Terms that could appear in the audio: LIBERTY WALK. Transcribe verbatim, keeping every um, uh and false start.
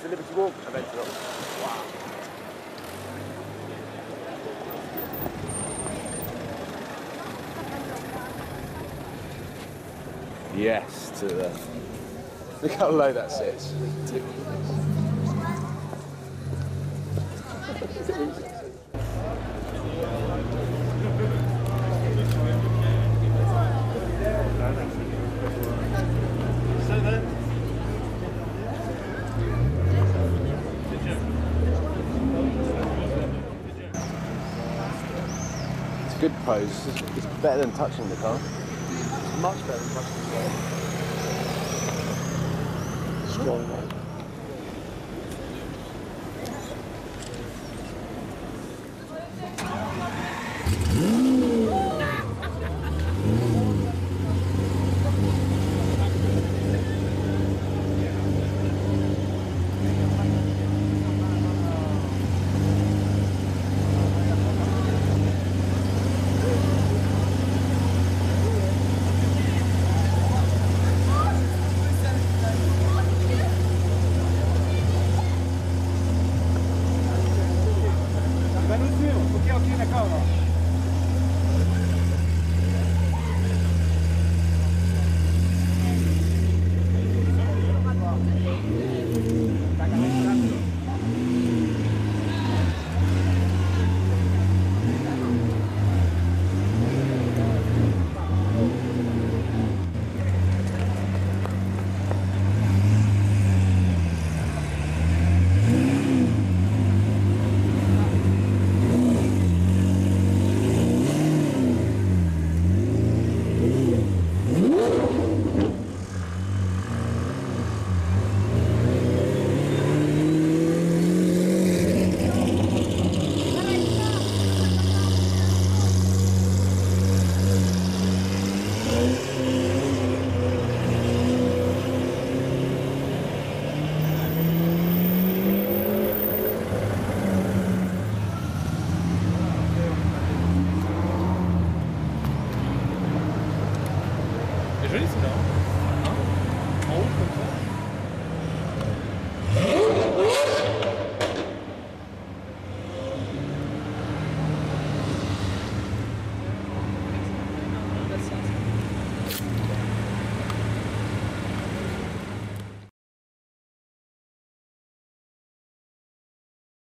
It's the Liberty Walk event tonight. Wow. Yes, to the... Look how low that sits. Good pose. It's better than touching the car. It's much better than touching the car. Strong.